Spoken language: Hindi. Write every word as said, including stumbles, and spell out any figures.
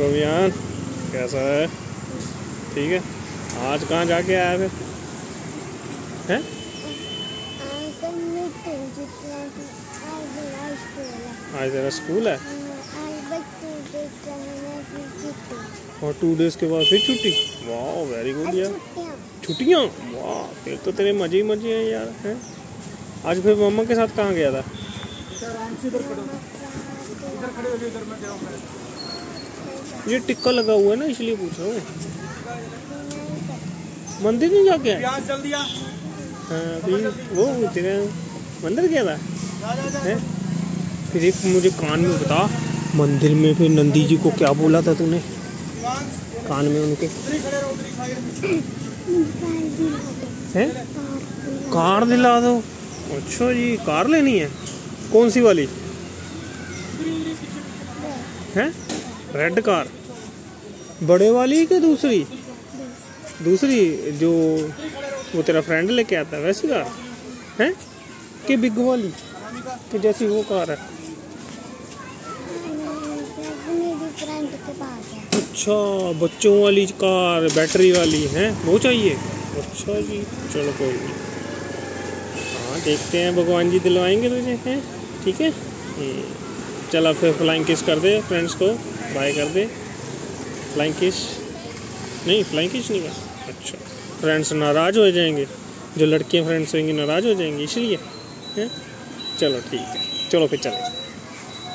रोवियान कैसा है? ठीक है। आज कहाँ जाके आया फिर? हैं? आज तेरा स्कूल है और टू डेज के बाद फिर छुट्टी। वाह, वेरी गुड यार। छुट्टियाँ, वाह, फिर तो तेरे मजे ही मजे हैं यार। हैं, आज फिर मम्मा के साथ कहाँ गया था? ये टिक्का लगा हुआ है ना, इसलिए पूछ रहा हूँ। मंदिर नहीं जाके आया? वो तेरे मंदिर गया था? हैं, फिर एक मुझे कान में बता, मंदिर में फिर नंदी जी को क्या बोला था तूने कान में उनके? हैं, कार दिला दो। अच्छा जी, कार लेनी है? कौन सी वाली है? रेड कार, बड़े वाली कि दूसरी? दूसरी जो वो तेरा फ्रेंड लेके आता है वैसी कार है कि बिग वाली कि जैसी वो कार है? अच्छा, बच्चों वाली कार, बैटरी वाली है वो चाहिए? अच्छा जी, चलो कोई नहीं। हाँ, देखते हैं, भगवान जी दिलवाएंगे तुझे। हैं, ठीक है। चल, फिर फ्लाइंग किस कर दे फ्रेंड्स को, बाय कर दे। फ्लाइंग किस नहीं, फ्लाइंग किस नहीं कर। अच्छा, फ्रेंड्स नाराज़ हो जाएंगे, जो लड़कियाँ फ्रेंड्स होंगी नाराज़ हो जाएंगी इसलिए। हैं, चलो ठीक है, चलो फिर चले।